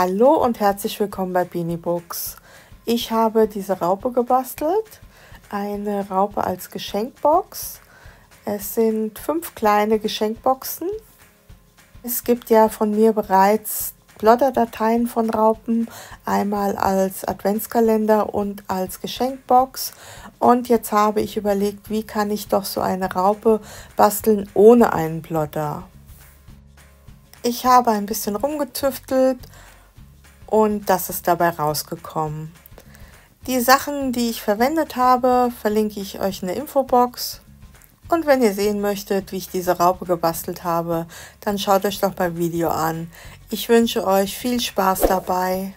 Hallo und herzlich willkommen bei Binibooks. Ich habe diese Raupe gebastelt, eine Raupe als Geschenkbox. Es sind 5 kleine Geschenkboxen. Es gibt ja von mir bereits Plotterdateien von Raupen, einmal als Adventskalender und als Geschenkbox. Und jetzt habe ich überlegt, wie kann ich doch so eine Raupe basteln ohne einen Plotter. Ich habe ein bisschen rumgetüftelt und das ist dabei rausgekommen. Die Sachen, die ich verwendet habe, verlinke ich euch in der Infobox. Und wenn ihr sehen möchtet, wie ich diese Raupe gebastelt habe, dann schaut euch doch mein Video an. Ich wünsche euch viel Spaß dabei.